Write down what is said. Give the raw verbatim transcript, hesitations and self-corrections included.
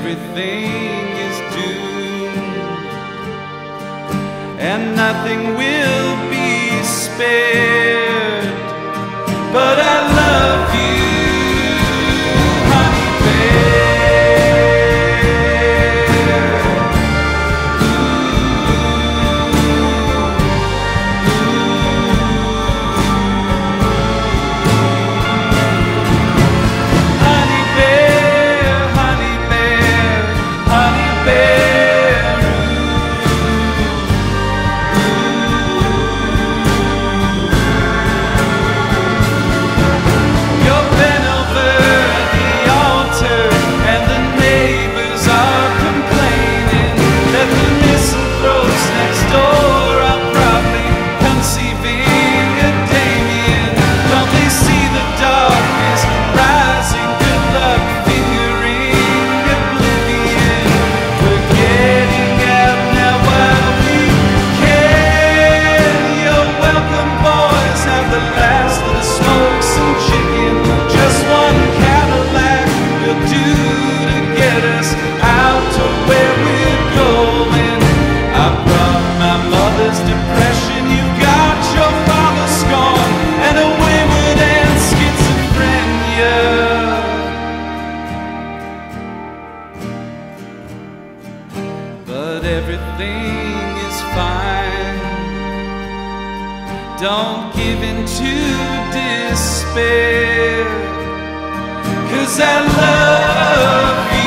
Everything is doomed, and nothing will be spared, but I love you, honey bear. Ooh, ooh. Honey bear, honey bear, honey bear, ooh. You've been over the altar, and the neighbors are complaining that the misanthropes next door are probably conceiving a Damien. Don't they see the darkness rising? Good luck figuring oblivion. We're getting out now while we can. You're welcome, boys. Have the last of the smoke, some chicken, just one Cadillac will do to get us out to where we're going. I brought my mother's depression, you got your father's scorn, and a wayward and schizophrenia. But everything is fine. Don't give in to despair, 'cause I love you.